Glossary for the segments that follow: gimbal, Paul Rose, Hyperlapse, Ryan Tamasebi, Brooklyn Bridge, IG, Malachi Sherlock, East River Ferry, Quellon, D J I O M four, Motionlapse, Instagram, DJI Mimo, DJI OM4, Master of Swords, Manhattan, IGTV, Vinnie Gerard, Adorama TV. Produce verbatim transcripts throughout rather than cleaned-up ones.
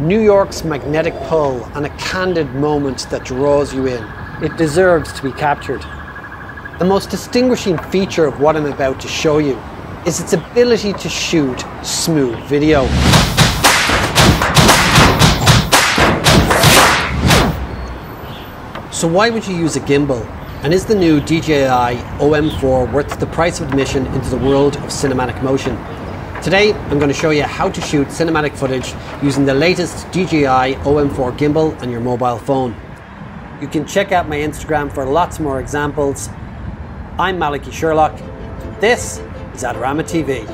New York's magnetic pull and a candid moment that draws you in. It deserves to be captured. The most distinguishing feature of what I'm about to show you is its ability to shoot smooth video. So why would you use a gimbal? And is the new D J I O M four worth the price of admission into the world of cinematic motion? Today, I'm going to show you how to shoot cinematic footage using the latest D J I O M four gimbal on your mobile phone. You can check out my Instagram for lots more examples. I'm Malachi Sherlock. This is Adorama T V.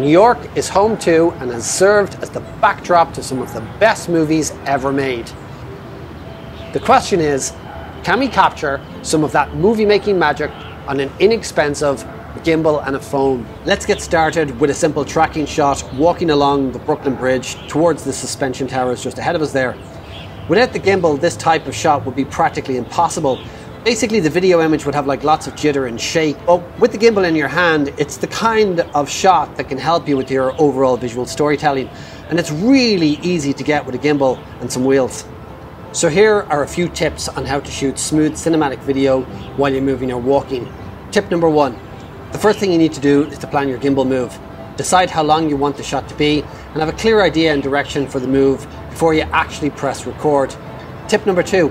New York is home to and has served as the backdrop to some of the best movies ever made. The question is, can we capture some of that movie-making magic on an inexpensive gimbal and a phone? Let's get started with a simple tracking shot walking along the Brooklyn Bridge towards the suspension towers just ahead of us there. Without the gimbal, this type of shot would be practically impossible. Basically, the video image would have like lots of jitter and shake, but with the gimbal in your hand, it's the kind of shot that can help you with your overall visual storytelling, and it's really easy to get with a gimbal and some wheels. So here are a few tips on how to shoot smooth cinematic video while you're moving or walking. Tip number one. The first thing you need to do is to plan your gimbal move. Decide how long you want the shot to be and have a clear idea and direction for the move before you actually press record. Tip number two,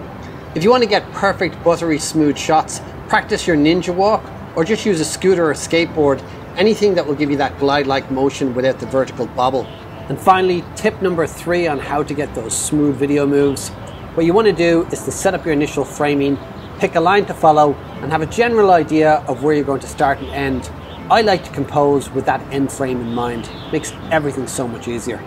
if you want to get perfect buttery smooth shots, practice your ninja walk or just use a scooter or skateboard, anything that will give you that glide-like motion without the vertical bobble. And finally, tip number three on how to get those smooth video moves. What you want to do is to set up your initial framing, pick a line to follow and have a general idea of where you're going to start and end. I like to compose with that end frame in mind. It makes everything so much easier.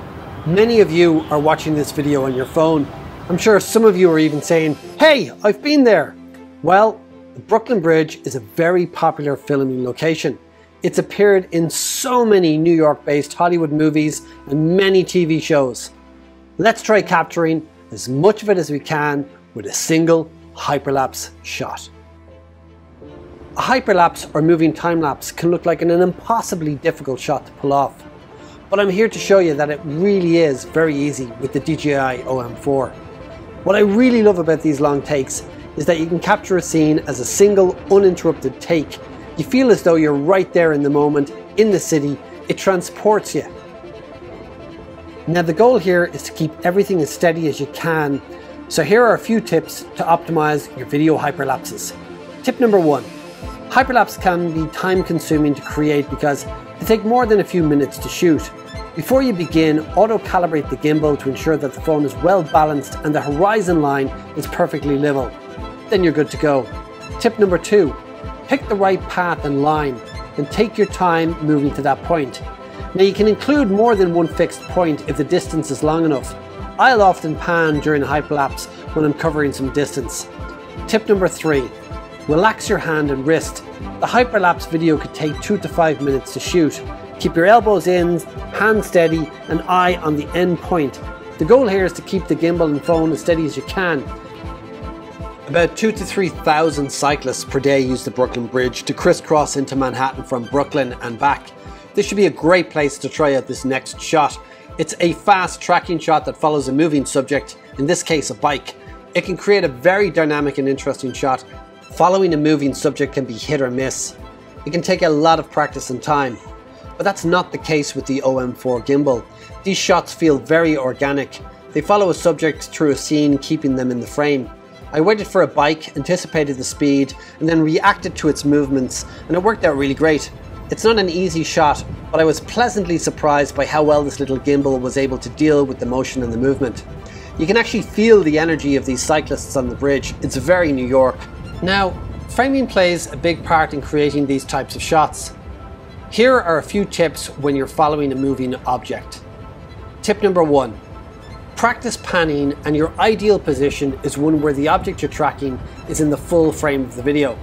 Many of you are watching this video on your phone. I'm sure some of you are even saying, hey, I've been there. Well, the Brooklyn Bridge is a very popular filming location. It's appeared in so many New York-based Hollywood movies and many T V shows. Let's try capturing as much of it as we can with a single hyperlapse shot. A hyperlapse or moving time-lapse can look like an impossibly difficult shot to pull off, but I'm here to show you that it really is very easy with the D J I O M four. What I really love about these long takes is that you can capture a scene as a single uninterrupted take. You feel as though you're right there in the moment, in the city. It transports you. Now the goal here is to keep everything as steady as you can. So here are a few tips to optimize your video hyperlapses. Tip number one, hyperlapse can be time consuming to create because they take more than a few minutes to shoot. Before you begin, auto-calibrate the gimbal to ensure that the phone is well balanced and the horizon line is perfectly level. Then you're good to go. Tip number two, pick the right path and line and take your time moving to that point. Now you can include more than one fixed point if the distance is long enough. I'll often pan during a hyperlapse when I'm covering some distance. Tip number three, relax your hand and wrist. The hyperlapse video could take two to five minutes to shoot. Keep your elbows in, hand steady, and eye on the end point. The goal here is to keep the gimbal and phone as steady as you can. About two to three thousand cyclists per day use the Brooklyn Bridge to crisscross into Manhattan from Brooklyn and back. This should be a great place to try out this next shot. It's a fast tracking shot that follows a moving subject, in this case a bike. It can create a very dynamic and interesting shot. Following a moving subject can be hit or miss. It can take a lot of practice and time. But that's not the case with the O M four gimbal. These shots feel very organic. They follow a subject through a scene, keeping them in the frame. I waited for a bike, anticipated the speed, and then reacted to its movements, and it worked out really great. It's not an easy shot, but I was pleasantly surprised by how well this little gimbal was able to deal with the motion and the movement. You can actually feel the energy of these cyclists on the bridge. It's very New York. Now, framing plays a big part in creating these types of shots. Here are a few tips when you're following a moving object. Tip number one, practice panning, and your ideal position is one where the object you're tracking is in the full frame of the video.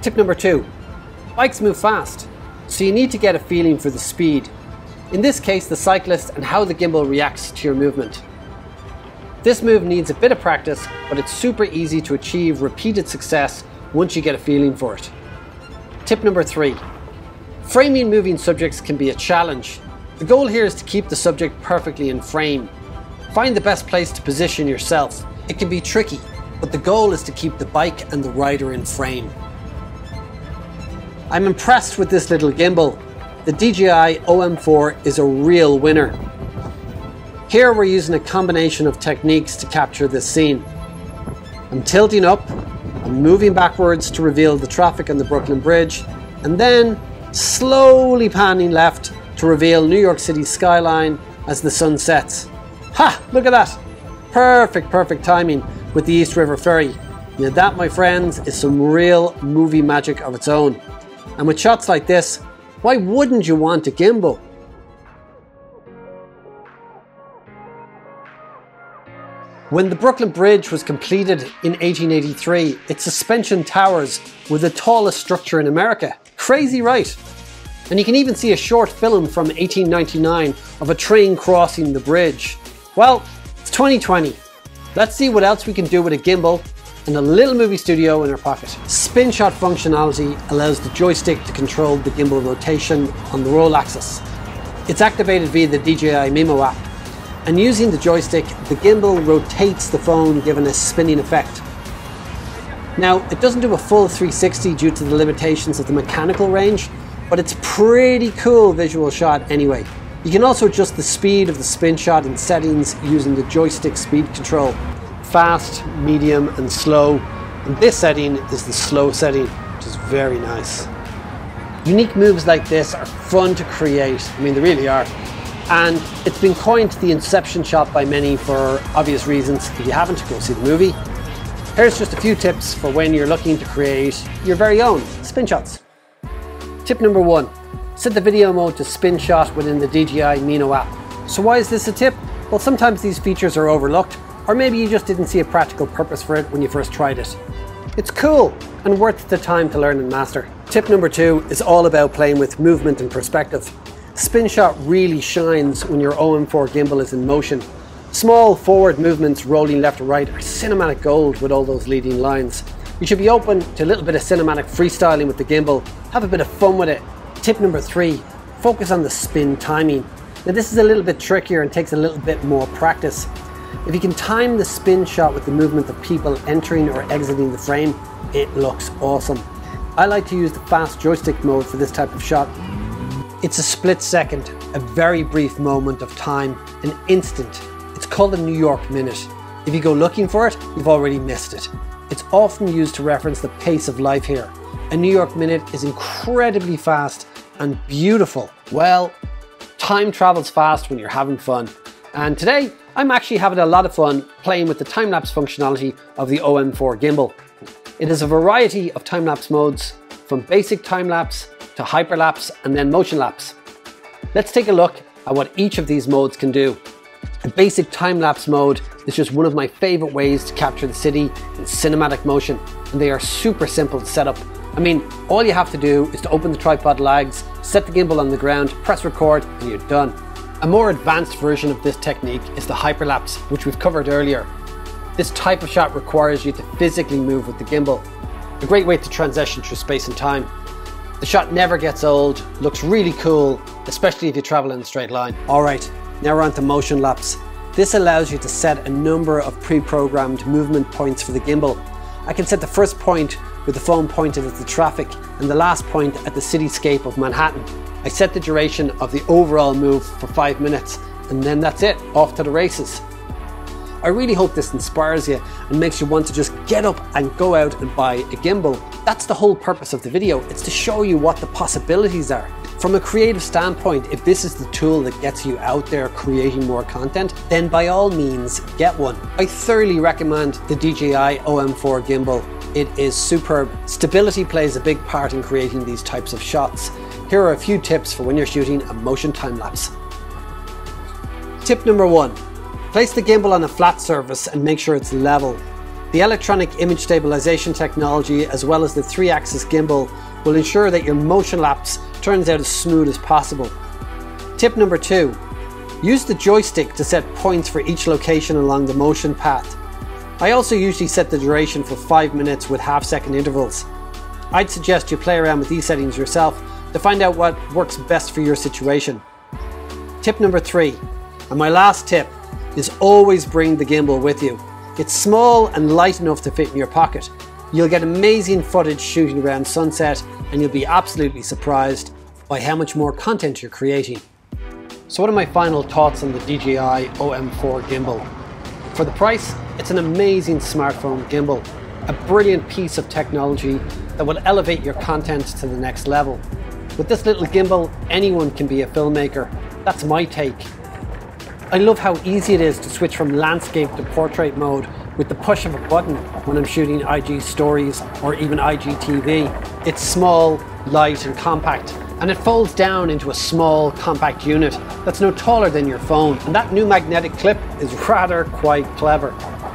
Tip number two, bikes move fast, so you need to get a feeling for the speed. In this case, the cyclist and how the gimbal reacts to your movement. This move needs a bit of practice, but it's super easy to achieve repeated success once you get a feeling for it. Tip number three, framing moving subjects can be a challenge. The goal here is to keep the subject perfectly in frame. Find the best place to position yourself. It can be tricky, but the goal is to keep the bike and the rider in frame. I'm impressed with this little gimbal. The D J I O M four is a real winner. Here we're using a combination of techniques to capture this scene. I'm tilting up, I'm moving backwards to reveal the traffic on the Brooklyn Bridge, and then slowly panning left to reveal New York City's skyline as the sun sets. Ha! Look at that! Perfect, perfect timing with the East River Ferry. Now that, my friends, is some real movie magic of its own. And with shots like this, why wouldn't you want a gimbal? When the Brooklyn Bridge was completed in eighteen eighty-three, its suspension towers were the tallest structure in America. Crazy, right? And you can even see a short film from eighteen ninety-nine of a train crossing the bridge. Well, it's twenty twenty. Let's see what else we can do with a gimbal and a little movie studio in our pocket. Spin shot functionality allows the joystick to control the gimbal rotation on the roll axis. It's activated via the D J I Mimo app. And using the joystick, the gimbal rotates the phone, giving a spinning effect. Now, it doesn't do a full three sixty due to the limitations of the mechanical range, but it's a pretty cool visual shot anyway. You can also adjust the speed of the spin shot in settings using the joystick speed control. Fast, medium, and slow. And this setting is the slow setting, which is very nice. Unique moves like this are fun to create. I mean, they really are. And it's been coined the Inception shot by many for obvious reasons. If you haven't, go see the movie. Here's just a few tips for when you're looking to create your very own spin shots. Tip number one, set the video mode to spin shot within the D J I Mimo app. So why is this a tip? Well, sometimes these features are overlooked, or maybe you just didn't see a practical purpose for it when you first tried it. It's cool and worth the time to learn and master. Tip number two is all about playing with movement and perspective. Spin shot really shines when your O M four gimbal is in motion. Small forward movements rolling left to right are cinematic gold with all those leading lines. You should be open to a little bit of cinematic freestyling with the gimbal. Have a bit of fun with it. Tip number three, focus on the spin timing. Now this is a little bit trickier and takes a little bit more practice. If you can time the spin shot with the movement of people entering or exiting the frame, it looks awesome. I like to use the fast joystick mode for this type of shot. It's a split second, a very brief moment of time, an instant. It's called a New York minute. If you go looking for it, you've already missed it. It's often used to reference the pace of life here. A New York minute is incredibly fast and beautiful. Well, time travels fast when you're having fun. And today, I'm actually having a lot of fun playing with the time-lapse functionality of the O M four gimbal. It has a variety of time-lapse modes, from basic time-lapse to hyperlapse and then motion lapse. Let's take a look at what each of these modes can do. The basic time-lapse mode is just one of my favorite ways to capture the city in cinematic motion, and they are super simple to set up. I mean, all you have to do is to open the tripod legs, set the gimbal on the ground, press record, and you're done. A more advanced version of this technique is the hyperlapse, which we've covered earlier. This type of shot requires you to physically move with the gimbal. A great way to transition through space and time. The shot never gets old, looks really cool, especially if you travel in a straight line. All right, now we're on to motion lapse. This allows you to set a number of pre-programmed movement points for the gimbal. I can set the first point with the phone pointed at the traffic and the last point at the cityscape of Manhattan. I set the duration of the overall move for five minutes and then that's it, off to the races. I really hope this inspires you and makes you want to just get up and go out and buy a gimbal. That's the whole purpose of the video. It's to show you what the possibilities are. From a creative standpoint, if this is the tool that gets you out there creating more content, then by all means, get one. I thoroughly recommend the D J I O M four gimbal. It is superb. Stability plays a big part in creating these types of shots. Here are a few tips for when you're shooting a motion time lapse. Tip number one. Place the gimbal on a flat surface and make sure it's level. The electronic image stabilization technology as well as the three-axis gimbal will ensure that your motion lapse turns out as smooth as possible. Tip number two, Use the joystick to set points for each location along the motion path. I also usually set the duration for five minutes with half second intervals. I'd suggest you play around with these settings yourself to find out what works best for your situation. Tip number three, and my last tip, is always bring the gimbal with you. It's small and light enough to fit in your pocket. You'll get amazing footage shooting around sunset, and you'll be absolutely surprised by how much more content you're creating. So what are my final thoughts on the D J I O M four gimbal? For the price, it's an amazing smartphone gimbal, a brilliant piece of technology that will elevate your content to the next level. With this little gimbal, anyone can be a filmmaker. That's my take. I love how easy it is to switch from landscape to portrait mode with the push of a button when I'm shooting I G stories or even I G T V. It's small, light and compact, and it folds down into a small, compact unit that's no taller than your phone. And that new magnetic clip is rather quite clever.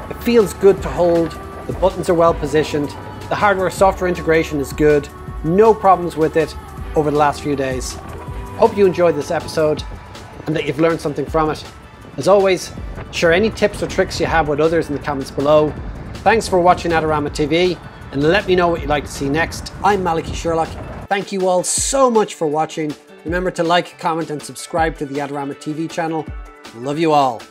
It feels good to hold, the buttons are well positioned, the hardware-software integration is good, no problems with it over the last few days. Hope you enjoyed this episode and that you've learned something from it. As always, share any tips or tricks you have with others in the comments below. Thanks for watching Adorama T V, and let me know what you'd like to see next. I'm Malachi Sherlock. Thank you all so much for watching. Remember to like, comment, and subscribe to the Adorama T V channel. Love you all.